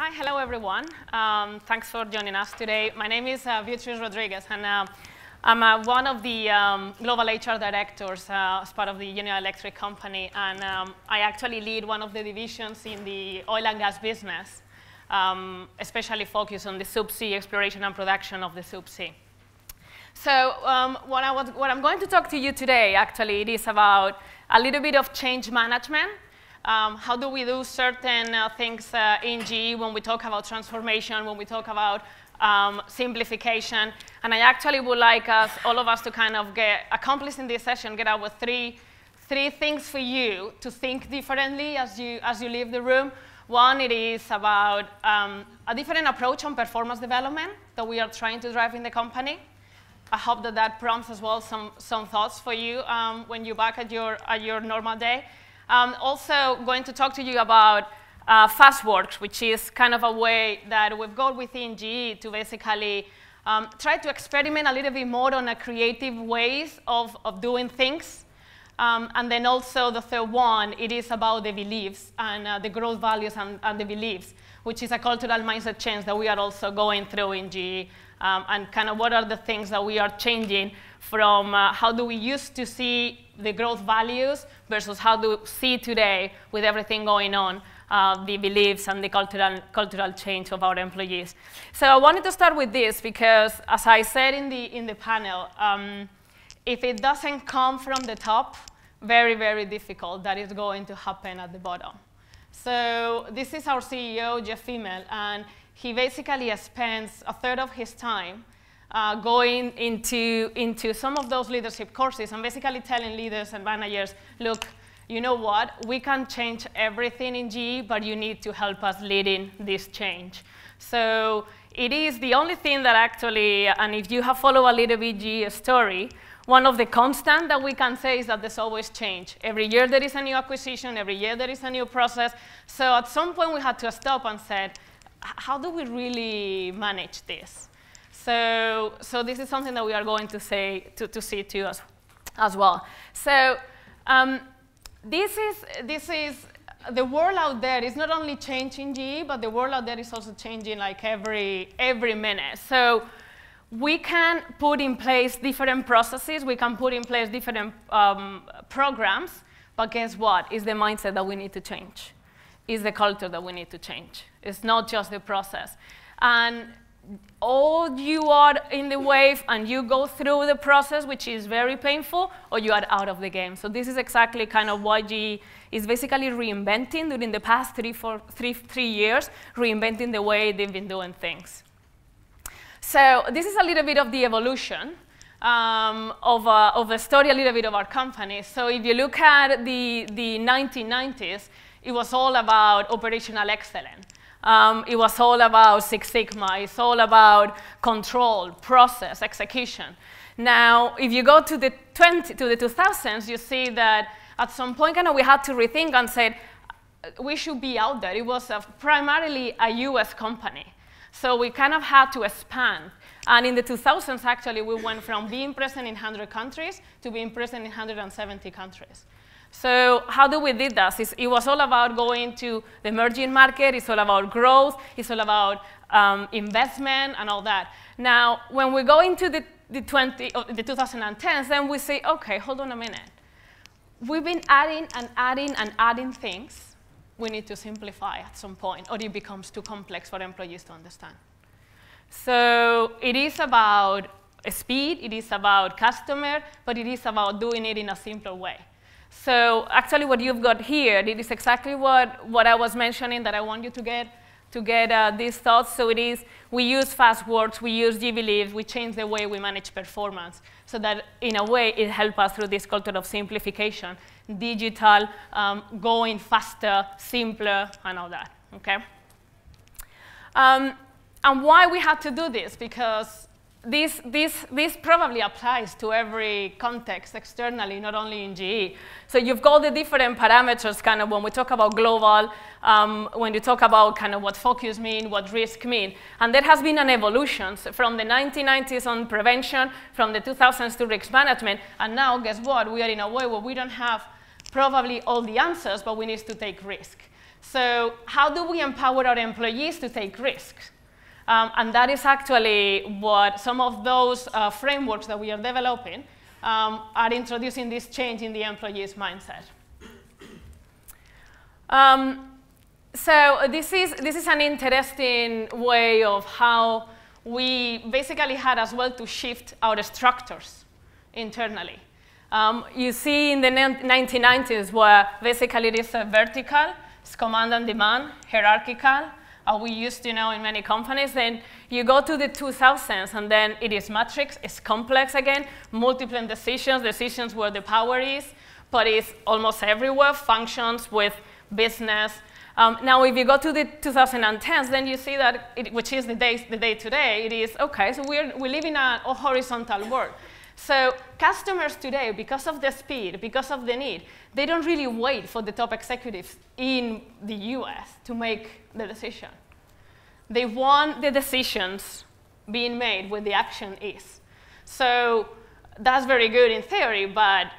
Hi, hello everyone. Thanks for joining us today. My name is Beatriz Rodriguez, and I'm one of the global HR directors as part of the General Electric Company, and I actually lead one of the divisions in the oil and gas business, especially focused on the subsea exploration and production of the subsea. So what I'm going to talk to you today, actually, it is about a little bit of change management. How do we do certain things in GE when we talk about transformation, when we talk about simplification? And I actually would like us, all of us, to kind of get accomplished in this session, get out with three things for you to think differently as you leave the room. One, it is about a different approach on performance development that we are trying to drive in the company. I hope that that prompts as well some thoughts for you when you're back at your normal day. I'm also going to talk to you about FastWorks, which is kind of a way that we've got within GE to basically try to experiment a little bit more on a creative ways of doing things. And then also the third one, it is about the beliefs and the growth values and the beliefs, which is a cultural mindset change that we are also going through in GE. And kind of what are the things that we are changing from how do we used to see the growth values versus how do we see today with everything going on, the beliefs and the cultural change of our employees. So I wanted to start with this because, as I said in the panel, if it doesn't come from the top, very, very difficult that is going to happen at the bottom. So this is our CEO, Jeff Femel, and he basically spends a third of his time going into some of those leadership courses and basically telling leaders and managers, look, you know what? We can change everything in GE, but you need to help us lead in this change. So it is the only thing that actually, and if you have followed a little bit GE story, one of the constant that we can say is that there's always change. Every year there is a new acquisition, every year there is a new process. So at some point we had to stop and said, how do we really manage this? So this is something that we are going to see to us as well. So this is the world out there is not only changing GE, but the world out there is also changing like every minute. So we can put in place different processes, we can put in place different programs, but guess what? It's the mindset that we need to change. It's the culture that we need to change. It's not just the process. And or you are in the wave and you go through the process, which is very painful, or you are out of the game. So this is exactly kind of why GE is basically reinventing during the past three years, reinventing the way they've been doing things. So this is a little bit of the evolution of the story, a little bit of our company. So if you look at the 1990s, it was all about operational excellence. It was all about Six Sigma. It's all about control, process, execution. Now, if you go to the 2000s, you see that at some point kind of we had to rethink and said, we should be out there. It was primarily a US company. So we kind of had to expand. And in the 2000s, actually, we went from being present in 100 countries to being present in 170 countries. So how do we do that? It was all about going to the emerging market. It's all about growth. It's all about investment and all that. Now, when we go into the 2010s, then we say, OK, hold on a minute. We've been adding and adding and adding things. We need to simplify at some point, or it becomes too complex for employees to understand. So it is about speed. It is about customer. But it is about doing it in a simpler way. So actually, what you've got here, it is exactly what I was mentioning that I want you to get these thoughts. So it is, we use FastWorks, we use GE Believes, we change the way we manage performance so that, in a way, it helps us through this culture of simplification, digital, going faster, simpler, and all that. Okay. And why we had to do this? Because this probably applies to every context externally, not only in GE. So you've got the different parameters kind of when we talk about global, when you talk about kind of what focus mean, what risk mean. And there has been an evolution so from the 1990s on prevention, from the 2000s to risk management. And now, guess what? We are in a way where we don't have probably all the answers, but we need to take risk. So how do we empower our employees to take risks? And that is actually what some of those frameworks that we are developing are introducing this change in the employees' mindset. So this is an interesting way of how we basically had as well to shift our structures internally. You see in the 1990s where basically it is a vertical, it's command and demand, hierarchical, we used to know in many companies. Then you go to the 2000s and then it is matrix, it's complex again, multiple decisions, decisions where the power is, but it's almost everywhere, functions with business. Now, if you go to the 2010s, then you see that, which is the day today, it is, okay, so we live in a horizontal world. So customers today, because of the speed, because of the need, they don't really wait for the top executives in the US to make the decision. They want the decisions being made where the action is. So that's very good in theory, but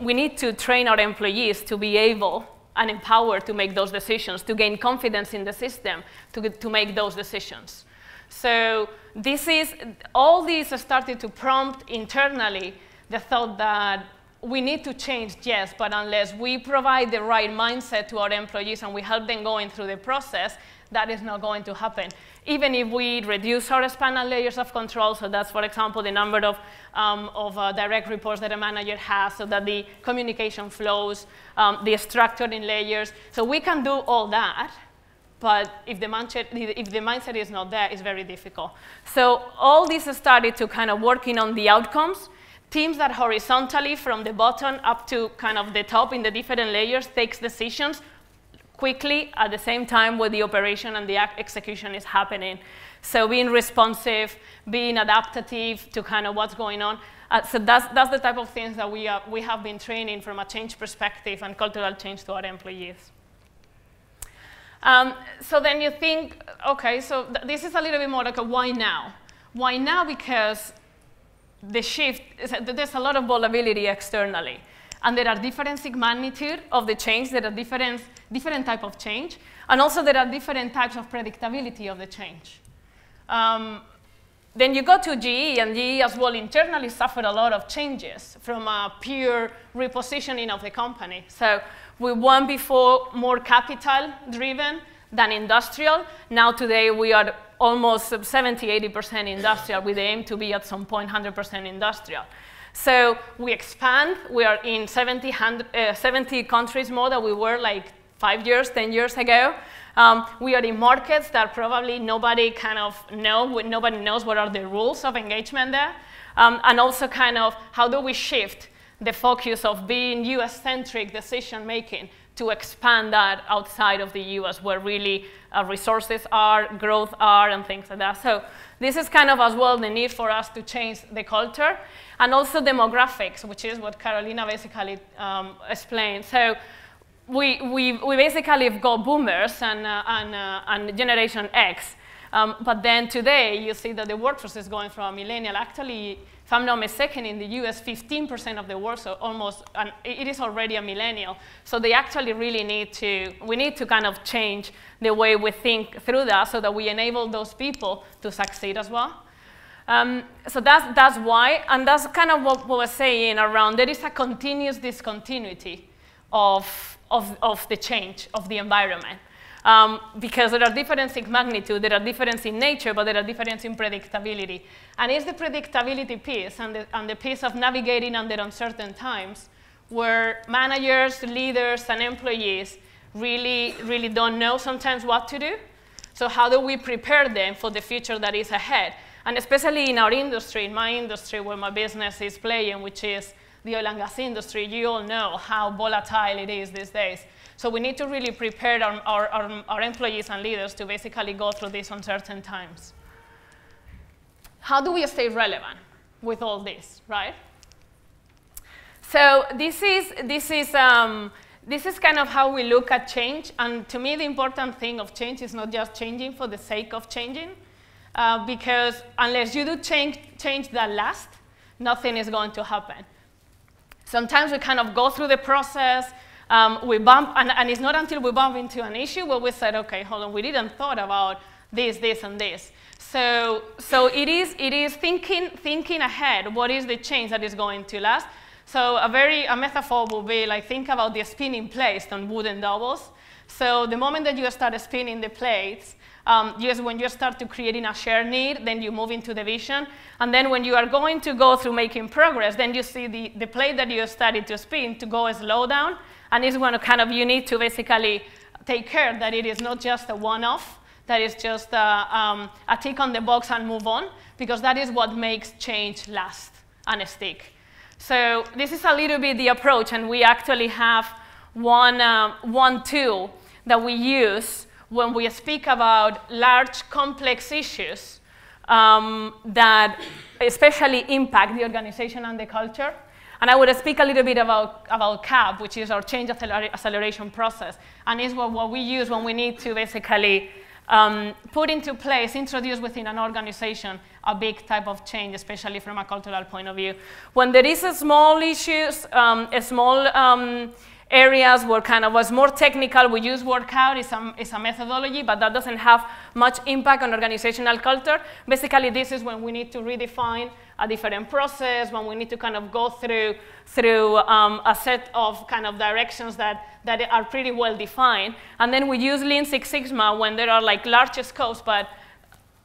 we need to train our employees to be able and empowered to make those decisions, to gain confidence in the system, to make those decisions. So this is, all these started to prompt internally the thought that we need to change, yes, but unless we provide the right mindset to our employees and we help them going through the process, that is not going to happen. Even if we reduce our span and layers of control, so that's, for example, the number of direct reports that a manager has, so that the communication flows, the structure in layers. So we can do all that, but if the mindset is not there, it's very difficult. So all this started to kind of working on the outcomes. Teams that horizontally from the bottom up to kind of the top in the different layers takes decisions quickly at the same time where the operation and the execution is happening. So being responsive, being adaptive to kind of what's going on. So that's the type of things that we have been training from a change perspective and cultural change to our employees. So then you think, okay, so this is a little bit more like a why now? Why now? Because the shift, there's a lot of volatility externally. And there are different magnitude of the change. There are different type of change. And also there are different types of predictability of the change. Then you go to GE, and GE as well internally suffered a lot of changes from a pure repositioning of the company. So we went before more capital-driven than industrial. Now today we are almost 70–80% industrial with the aim to be at some point 100% industrial. So we expand. We are in 70 countries more than we were like 5–10 years ago. We are in markets that probably nobody kind of know. Nobody knows what are the rules of engagement there. And also kind of how do we shift the focus of being US-centric decision-making to expand that outside of the US where really resources are, growth are, and things like that. So this is kind of as well the need for us to change the culture. And also demographics, which is what Carolina basically explained. So we basically have got boomers and Generation X. But then today, you see that the workforce is going from millennial. Actually, if I'm not mistaken, in the US, 15% of the workforce almost, and it is already a millennial. So they actually really we need to kind of change the way we think through that so that we enable those people to succeed as well. So that's why, and that's kind of what we were saying around, there is a continuous discontinuity of the change of the environment. Because there are differences in magnitude, there are differences in nature, but there are differences in predictability. And it's the predictability piece and the piece of navigating under uncertain times where managers, leaders, and employees really don't know sometimes what to do. So how do we prepare them for the future that is ahead? And especially in our industry, in my industry where my business is playing, which is the oil and gas industry, you all know how volatile it is these days. So we need to really prepare our employees and leaders to basically go through these uncertain times. How do we stay relevant with all this, right? So this is kind of how we look at change. And to me, the important thing of change is not just changing for the sake of changing, because unless you do change that lasts, nothing is going to happen. Sometimes we kind of go through the process, We bump, and it's not until we bump into an issue where we said, okay, hold on, we didn't thought about this, this, and this. So it is thinking ahead. What is the change that is going to last? So a metaphor would be like, think about the spinning plates on wooden doubles. So the moment that you start spinning the plates, just when you start to creating a shared need, then you move into the vision. And then when you are going to go through making progress, then you see the plate that you started to spin to go slow down. And it's when kind of you need to basically take care that it is not just a one-off, that is just a tick on the box and move on, because that is what makes change last and stick. So this is a little bit the approach, and we actually have one tool that we use when we speak about large, complex issues that especially impact the organization and the culture. And I would speak a little bit about CAP, which is our change acceleration process, and is what we use when we need to basically put into place, introduce within an organization a big type of change, especially from a cultural point of view. When there is a small issues, areas where kind of was more technical, we use workout, it's a methodology, but that doesn't have much impact on organizational culture. Basically, this is when we need to redefine a different process, when we need to kind of go through a set of kind of directions that are pretty well defined. And then we use Lean Six Sigma when there are like large scopes, but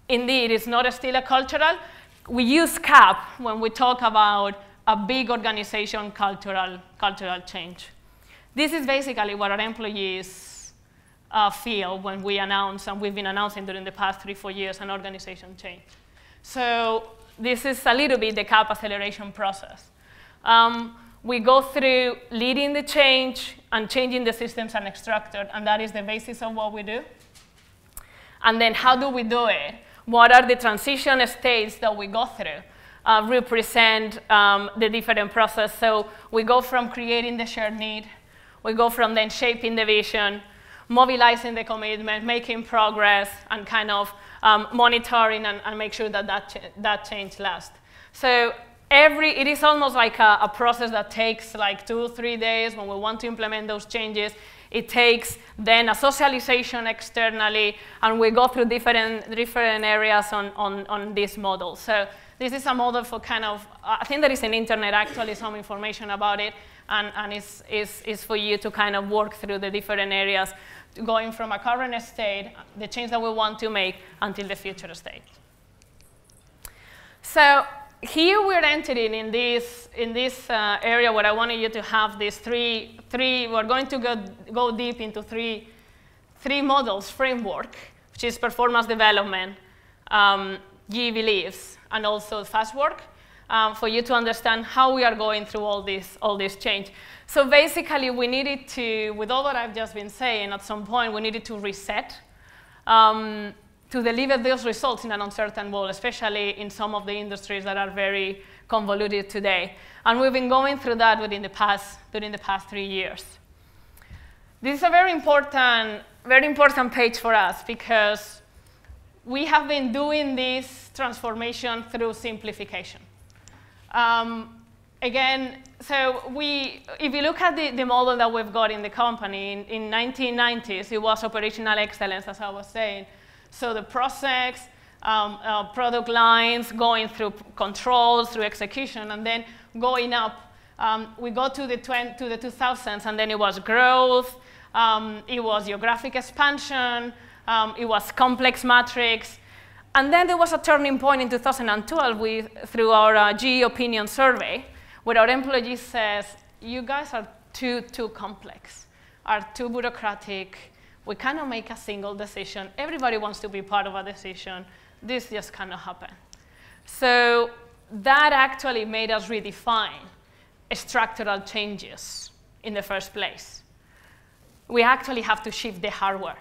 indeed it's not still a cultural. We use CAP when we talk about a big organization cultural change. This is basically what our employees feel when we announce, and we've been announcing during the past 3-4 years, an organization change. So this is a little bit the CAP acceleration process. We go through leading the change and changing the systems and structure, and that is the basis of what we do. And then how do we do it? What are the transition states that we go through? Represent the different process. So we go from creating the shared need. We go from then shaping the vision, mobilizing the commitment, making progress, and kind of monitoring and make sure that change lasts. So it is almost like a process that takes like 2-3 days when we want to implement those changes. It takes then a socialization externally, and we go through different areas on this model. So this is a model for kind of, I think there is an internet actually some information about it, and it's for you to kind of work through the different areas, going from a current state, the change that we want to make, until the future state. So here we're entering in this area where I wanted you to have these three. We're going to go deep into three models framework, which is performance development, GE beliefs, and also FastWorks, for you to understand how we are going through all this change. So basically, we needed to, with all that I've just been saying, at some point we needed to reset to deliver those results in an uncertain world, especially in some of the industries that are very convoluted today. And we've been going through that during the past 3 years. This is a very important page for us, because we have been doing this transformation through simplification. Again, so if you look at the model that we've got in the company, in 1990s, it was operational excellence, as I was saying. So the process, product lines, going through controls, through execution, and then going up. We got to the 2000s, and then it was growth, it was geographic expansion, it was complex matrix. And then there was a turning point in 2012 through our GE opinion survey, where our employees says, you guys are too complex, are too bureaucratic, we cannot make a single decision, everybody wants to be part of a decision, this just cannot happen. So that actually made us redefine structural changes in the first place. We actually have to shift the hardware.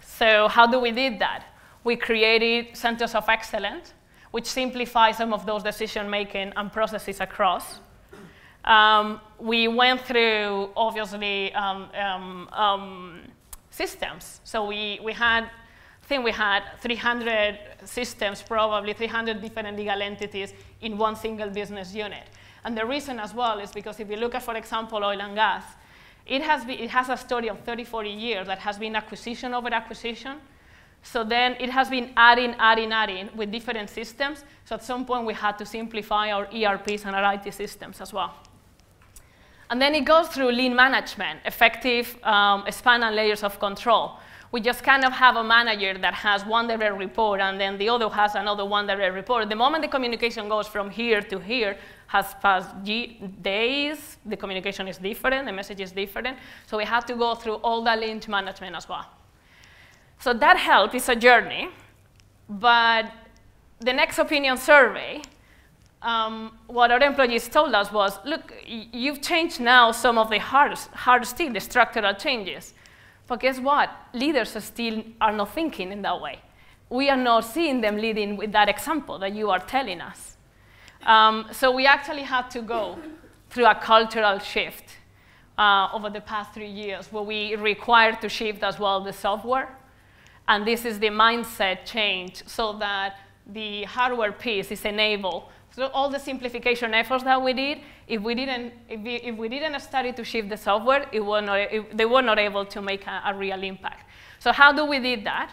So how do we do that? We created centers of excellence, which simplify some of those decision-making and processes across. We went through, obviously, systems. So we had 300 systems, probably 300 different legal entities in one single business unit. And the reason as well is because if you look at, for example, oil and gas, It has a story of 30, 40 years that has been acquisition over acquisition. So then it has been adding with different systems. So at some point, we had to simplify our ERPs and our IT systems as well. And then it goes through lean management, effective span and layers of control. We just kind of have a manager that has one direct report, and then the other has another one direct report. The moment the communication goes from here to here, has passed days, the communication is different, the message is different. So we have to go through all the lean management as well. So that help is a journey, but the next opinion survey, what our employees told us was, look, you've changed now some of the hard steel, the structural changes. But guess what? Leaders still are not thinking in that way. We are not seeing them leading with that example that you are telling us. So we actually had to go through a cultural shift over the past 3 years, where we required to shift as well the software. And this is the mindset change so that the hardware piece is enabled. So all the simplification efforts that we did, if we didn't start to shift the software, they were not able to make a real impact. So how do we did that?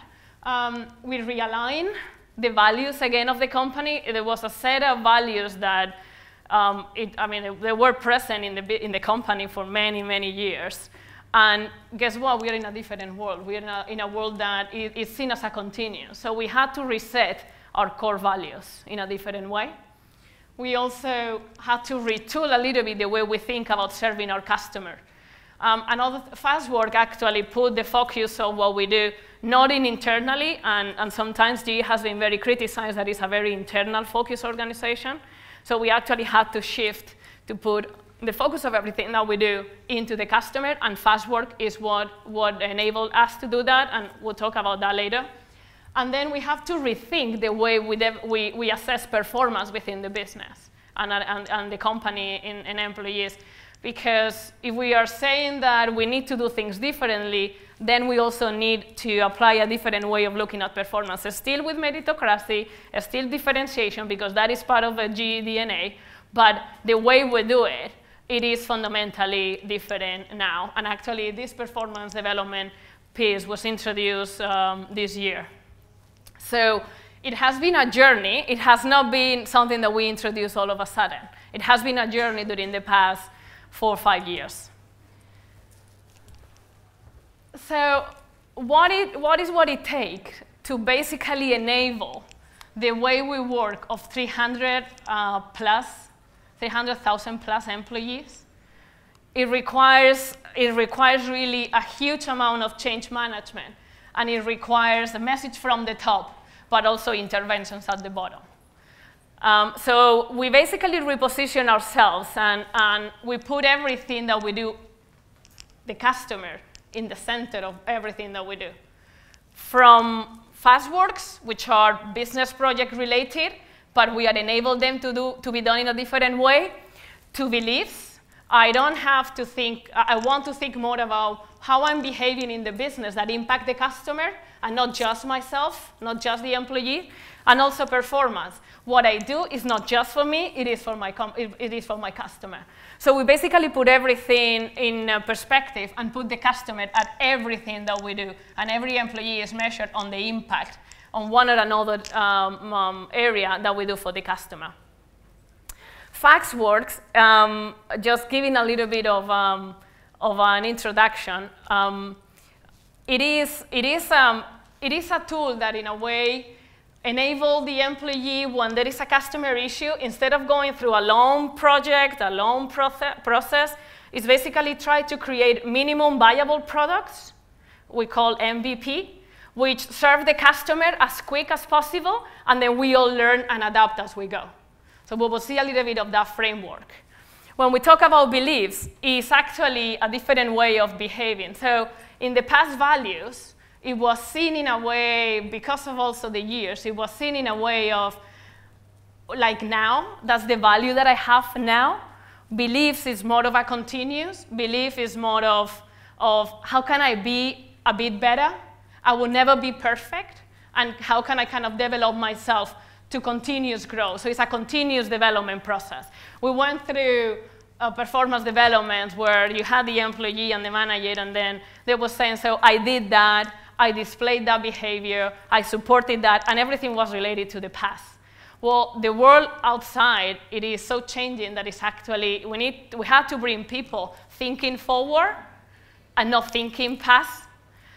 We realign the values again of the company. There was a set of values that, they were present in the company for many, many years. And guess what? We are in a different world. We are in a world that is seen as a continuum. So we had to reset our core values in a different way. We also had to retool a little bit the way we think about serving our customer. Another FastWorks actually put the focus of what we do not in internally, and sometimes GE has been very criticized that it's a very internal focused organization. So we actually had to shift to put the focus of everything that we do into the customer, and FastWorks is what enabled us to do that, and we'll talk about that later. And then we have to rethink the way we assess performance within the business and the company and employees. Because if we are saying that we need to do things differently, then we also need to apply a different way of looking at performance, still with meritocracy, still differentiation, because that is part of the GE DNA. But the way we do it, it is fundamentally different now. And actually, this performance development piece was introduced this year. So it has been a journey. It has not been something that we introduced all of a sudden. It has been a journey during the past 4 or 5 years. So what it takes to basically enable the way we work of 300,000 plus employees? It requires really a huge amount of change management. And it requires a message from the top, but also interventions at the bottom. So we basically reposition ourselves, and we put everything that we do, the customer, in the center of everything that we do. From FastWorks, which are business project related, but we are enabled them to be done in a different way, to beliefs. I don't have to think, I want to think more about how I'm behaving in the business that impact the customer, and not just myself, not just the employee, and also performance. What I do is not just for me, it is for my customer. So we basically put everything in perspective and put the customer at everything that we do, and every employee is measured on the impact on one or another area that we do for the customer. FastWorks, just giving a little bit of an introduction, it is a tool that in a way enables the employee when there is a customer issue, instead of going through a long project, a long process, it's basically try to create minimum viable products, we call MVP, which serve the customer as quick as possible, and then we all learn and adapt as we go. So we will see a little bit of that framework. When we talk about beliefs, it's actually a different way of behaving. So in the past values, it was seen in a way, because of also the years, it was seen in a way of, like now, that's the value that I have now. Beliefs is more of a continuous. Belief is more of how can I be a bit better? I will never be perfect. And how can I kind of develop myself to continuous growth? So it's a continuous development process. We went through performance development where you had the employee and the manager, and then they were saying, so I did that, I displayed that behavior, I supported that, and everything was related to the past. Well, the world outside, it is so changing that it's actually, we have to bring people thinking forward and not thinking past.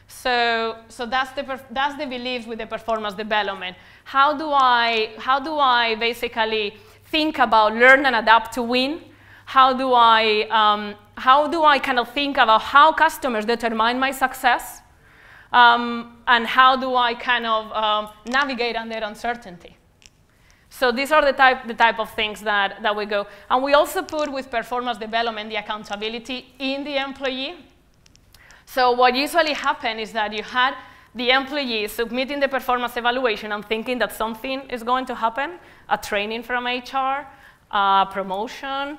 So that's the belief with the performance development. How do I basically think about learn and adapt to win? How do I kind of think about how customers determine my success? And how do I kind of navigate under uncertainty? So these are the type of things that we go. And we also put with performance development the accountability in the employee. So what usually happens is that you had the employee submitting the performance evaluation and thinking that something is going to happen, a training from HR, promotion.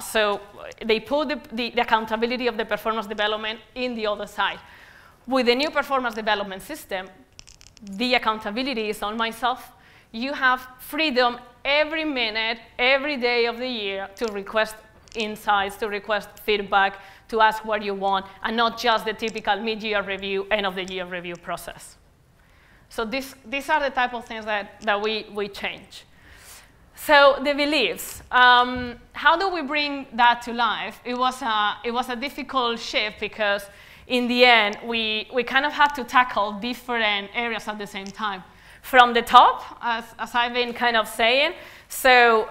So they put the accountability of the performance development in the other side. With the new performance development system, the accountability is on myself. You have freedom every minute, every day of the year to request insights, to request feedback, to ask what you want, and not just the typical mid-year review, end-of-the-year review process. So these are the type of things that we change. So the beliefs. How do we bring that to life? It was a difficult shift because in the end, we kind of had to tackle different areas at the same time. From the top, as I've been kind of saying, so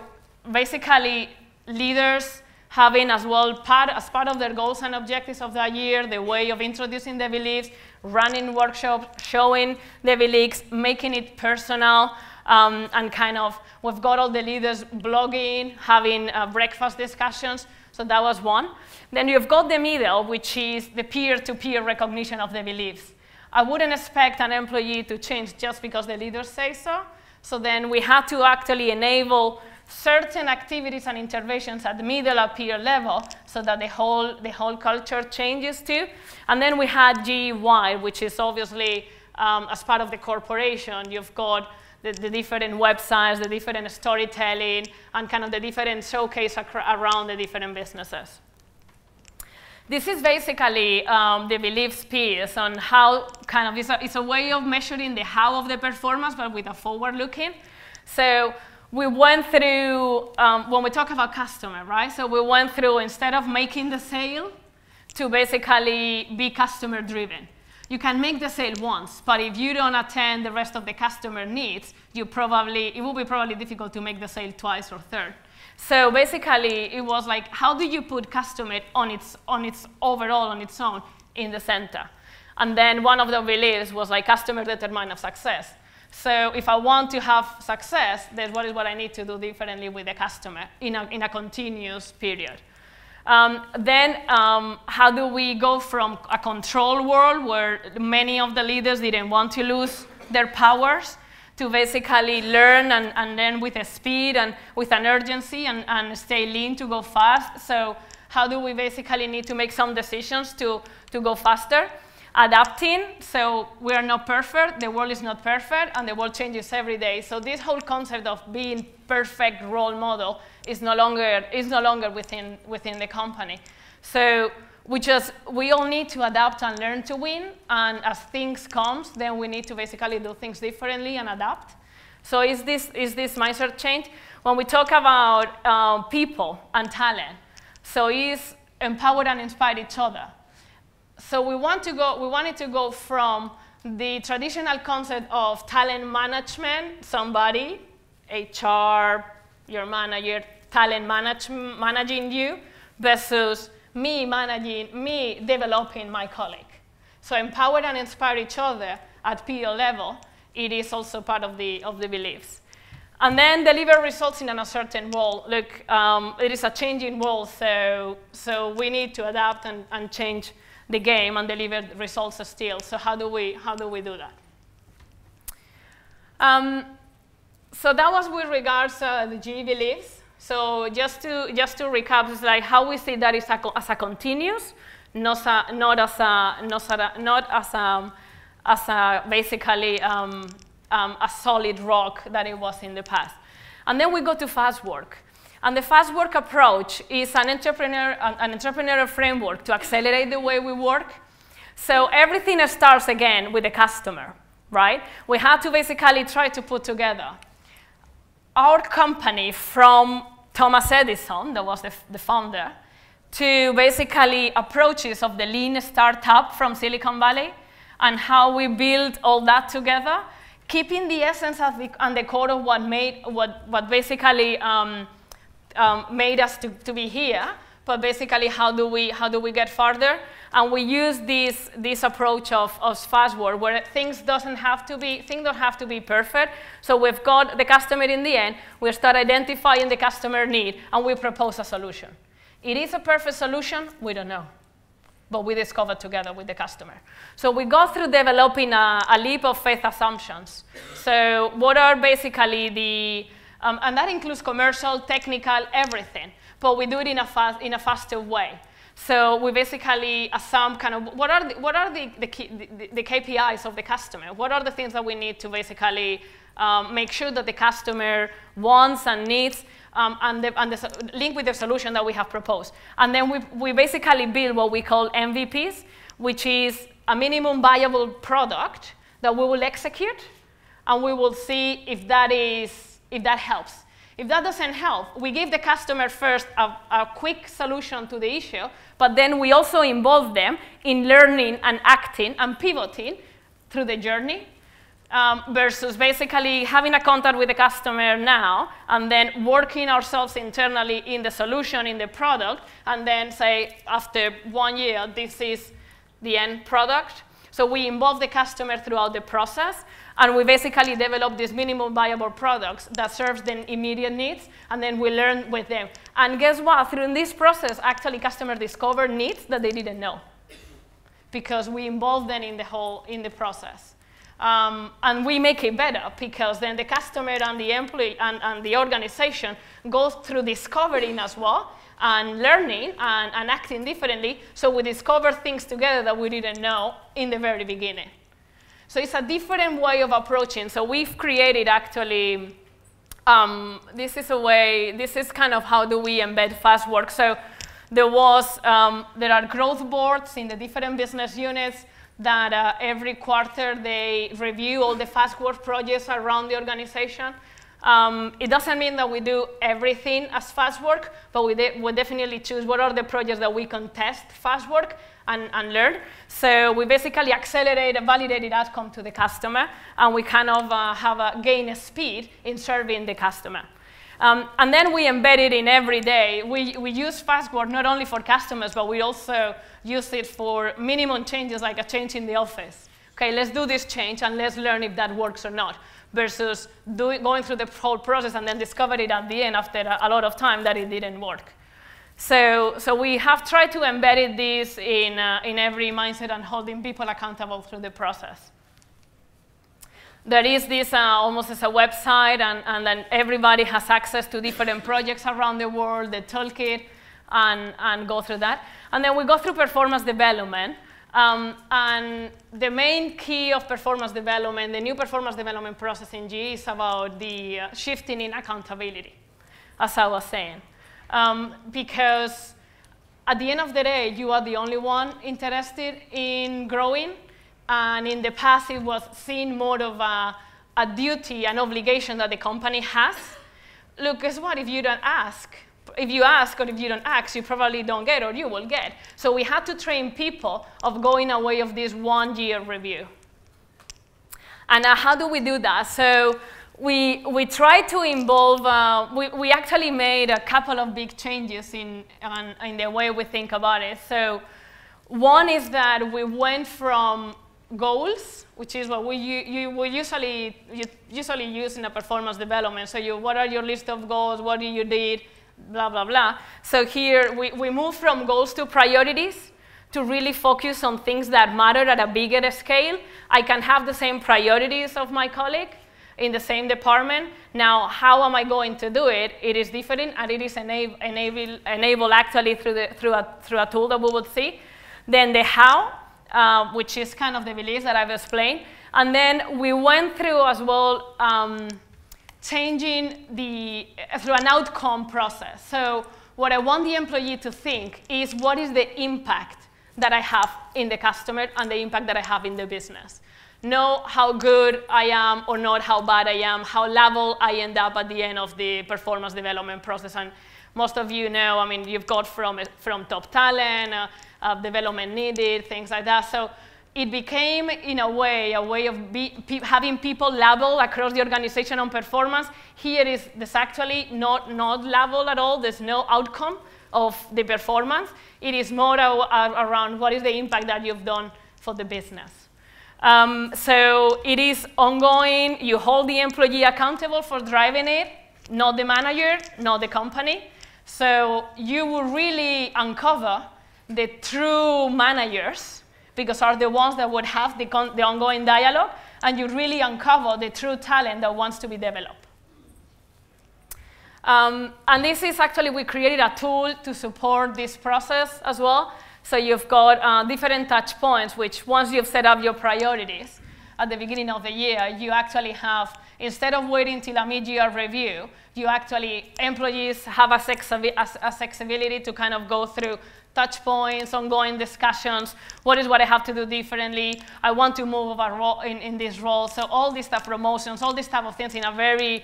basically leaders having as well as part of their goals and objectives of that year, the way of introducing the beliefs, running workshops, showing the beliefs, making it personal, and kind of we've got all the leaders blogging, having breakfast discussions, so that was one. Then you've got the middle, which is the peer-to-peer recognition of the beliefs. I wouldn't expect an employee to change just because the leaders say so. So then we had to actually enable certain activities and interventions at the middle or peer level so that the whole culture changes too. And then we had GE, which is obviously as part of the corporation, you've got the different websites, the different storytelling, and kind of the different showcase around the different businesses. This is basically the beliefs piece on how kind of it's a way of measuring the how of the performance, but with a forward looking. So we went through, when we talk about customer, right? So we went through, instead of making the sale, to basically be customer driven. You can make the sale once, but if you don't attend the rest of the customer needs, it will be probably difficult to make the sale twice or third. So basically, it was like, how do you put customer on its own, in the center? And then one of the beliefs was like customer determinant of success. So if I want to have success, then what is what I need to do differently with the customer in a continuous period? Then how do we go from a control world where many of the leaders didn't want to lose their powers to basically learn and then with a speed and with an urgency and stay lean to go fast. So how do we basically need to make some decisions to go faster? Adapting, so we are not perfect, the world is not perfect, and the world changes every day. So this whole concept of being perfect role model is no longer within the company. So we all need to adapt and learn to win, and as things come, then we need to basically do things differently and adapt. So is this mindset change? When we talk about people and talent, so is empower and inspire each other. So we wanted to go from the traditional concept of talent management, somebody, HR, your manager, talent managing you, versus me developing my colleague. So empower and inspire each other at peer level, it is also part of the beliefs. And then deliver results in an uncertain world. Look, it is a changing world, so we need to adapt and change the game and deliver results still. So how do we do that? So that was with regards to the GE beliefs. So just to recap, it's like how we see that is as a continuous, not as a solid rock that it was in the past. And then we go to FastWorks. And the FastWorks approach is an entrepreneurial framework to accelerate the way we work. So everything starts, again, with the customer, right? We have to basically try to put together our company from Thomas Edison, that was the founder, to basically approaches of the lean startup from Silicon Valley and how we build all that together, keeping the essence of and the core of what basically made us to be here, but basically how do we get farther? And we use this approach of FastWorks, where things don't have to be perfect. So we've got the customer in the end. We start identifying the customer need, and we propose a solution. It is a perfect solution. We don't know, but we discover together with the customer. So we go through developing a leap of faith assumptions. So what are basically the, and that includes commercial, technical, everything, but we do it in a faster way. So we basically assume kind of what are the KPIs of the customer? What are the things that we need to basically make sure that the customer wants and needs? And the link with the solution that we have proposed. And then we basically build what we call MVPs, which is a minimum viable product that we will execute, and we will see if that helps. If that doesn't help, we give the customer first a quick solution to the issue, but then we also involve them in learning and acting and pivoting through the journey. Versus basically having a contact with the customer now and then working ourselves internally in the solution, in the product, and then say after 1 year, this is the end product. So we involve the customer throughout the process, and we basically develop these minimum viable products that serves their immediate needs, and then we learn with them. And guess what? Through this process, actually customers discover needs that they didn't know because we involve them in the process. And we make it better because then the customer and the employee and the organization goes through discovering as well and learning and acting differently. So we discover things together that we didn't know in the very beginning. So it's a different way of approaching. So we've created actually, this is kind of how do we embed FastWorks. So there are growth boards in the different business units that every quarter they review all the FastWorks projects around the organization. It doesn't mean that we do everything as FastWorks, but we definitely choose what are the projects that we can test FastWorks and learn. So we basically accelerate a validated outcome to the customer, and we kind of have a gain of speed in serving the customer. And then we embed it in every day. We use FastWorks not only for customers, but we also use it for minimum changes, like a change in the office. Okay, let's do this change and let's learn if that works or not, versus going through the whole process and then discover it at the end after a lot of time that it didn't work. So we have tried to embed this in every mindset and holding people accountable through the process. There is this almost as a website, and then everybody has access to different projects around the world, the toolkit, and go through that. And then we go through performance development. And the main key of performance development, the new performance development process in GE, is about the shifting in accountability, as I was saying. Because at the end of the day, you are the only one interested in growing. And in the past, it was seen more of a duty, an obligation that the company has. Look, guess what? If you don't ask, if you ask or if you don't ask, you probably don't get or you will get. So we had to train people of going away of this 1 year review. And how do we do that? So we tried to involve, we actually made a couple of big changes in the way we think about it. So one is that we went from goals, which is what you usually use in a performance development. So what are your list of goals? What do you did? Blah, blah, blah. So here we move from goals to priorities to really focus on things that matter at a bigger scale. I can have the same priorities of my colleague in the same department. Now, how am I going to do it? It is different, and it is enabled actually through a tool that we would see. Then the how, which is kind of the beliefs that I've explained. And then we went through as well changing the, through an outcome process. So what I want the employee to think is, what is the impact that I have in the customer and the impact that I have in the business? Not how good I am or not how bad I am, how level I end up at the end of the performance development process. And most of you know, I mean, you've got from top talent, development needed, things like that. So it became, in a way of having people level across the organization on performance. Here is this actually not level at all. There's no outcome of the performance. It is more around what is the impact that you've done for the business. So it is ongoing. You hold the employee accountable for driving it, not the manager, not the company. So you will really uncover the true managers, because are the ones that would have the ongoing dialogue, and you really uncover the true talent that wants to be developed. And this is actually, we created a tool to support this process as well. So you've got different touch points, which once you've set up your priorities at the beginning of the year, you actually have, instead of waiting till a mid-year review, you actually, employees have accessibility to kind of go through touch points, ongoing discussions, what is what I have to do differently, I want to move in this role. So all these type of promotions, all these type of things in a very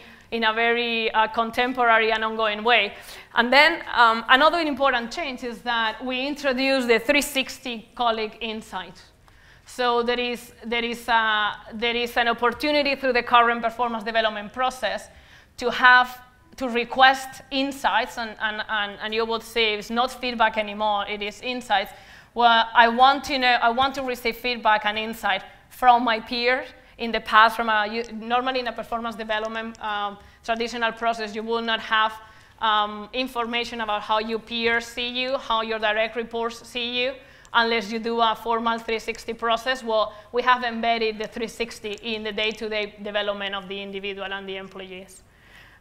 contemporary and ongoing way. And then another important change is that we introduce the 360 colleague insight. So there is an opportunity through the current performance development process to request insights, and you would see it's not feedback anymore, it is insights. Well, I want to receive feedback and insight from my peers. In the past, normally in a performance development traditional process, you will not have information about how your peers see you, how your direct reports see you, unless you do a formal 360 process. Well, we have embedded the 360 in the day-to-day development of the individual and the employees.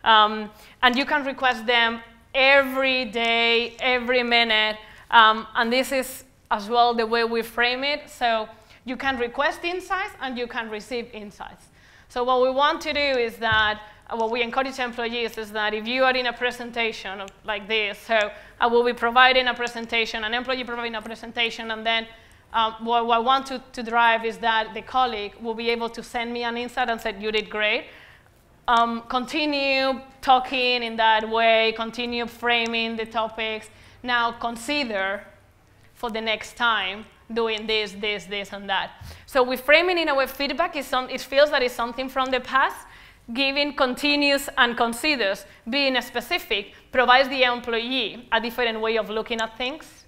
And you can request them every day, every minute. And this is, as well, the way we frame it. So you can request insights, and you can receive insights. So what we want to do is that, what we encourage employees is that if you are in a presentation like this, so I will be providing a presentation, an employee providing a presentation, and then what I want to drive is that the colleague will be able to send me an insight and say, you did great. Continue talking in that way, continue framing the topics. Now consider for the next time doing this, this, this, and that. So we frame it in a way, feedback is it feels that it's something from the past. Giving continues and considers, being specific, provides the employee a different way of looking at things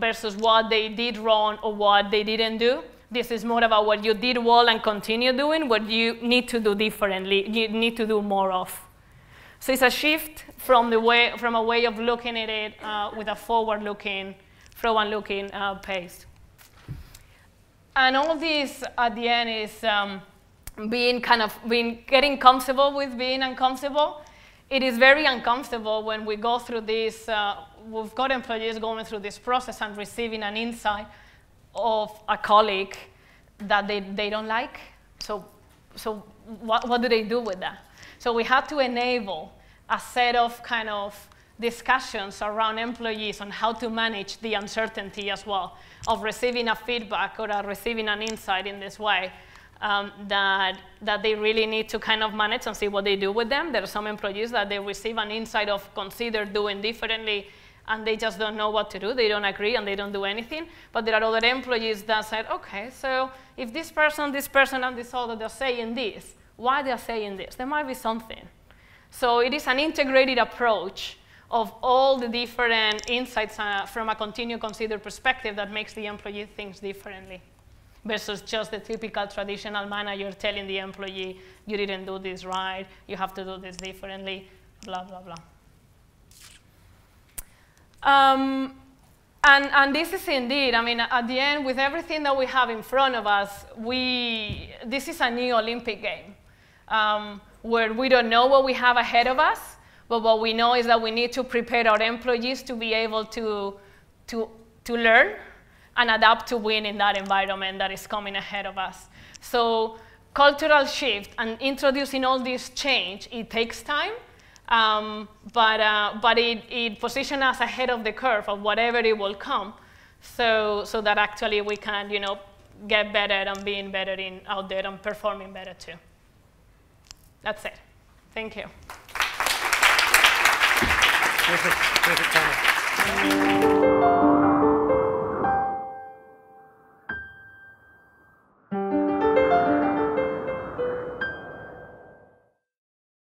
versus what they did wrong or what they didn't do. This is more about what you did well and continue doing, what you need to do differently, you need to do more of. So it's a shift from a way of looking at it with a forward-looking, forward-looking pace. And all this at the end is getting comfortable with being uncomfortable. It is very uncomfortable when we go through this, we've got employees going through this process and receiving an insight of a colleague that they don't like. So what do they do with that? So we have to enable a set of kind of discussions around employees on how to manage the uncertainty as well of receiving a feedback or receiving an insight in this way. That they really need to kind of manage and see what they do with them. There are some employees that they receive an insight of consider doing differently, and they just don't know what to do. They don't agree, and they don't do anything. But there are other employees that said, OK, so if this person, and this other, they're saying this, why they're saying this? There might be something. So it is an integrated approach of all the different insights from a continue consider perspective that makes the employee think differently, versus just the typical traditional manager telling the employee, you didn't do this right, you have to do this differently, blah, blah, blah. And this is indeed, I mean, at the end, with everything that we have in front of us, this is a new Olympic game, where we don't know what we have ahead of us, but what we know is that we need to prepare our employees to be able to learn and adapt to win in that environment that is coming ahead of us. So cultural shift and introducing all this change, it takes time, but it positions us ahead of the curve of whatever it will come, so that actually we can, you know, get better and being better in out there and performing better too. That's it. Thank you. Perfect. Perfect.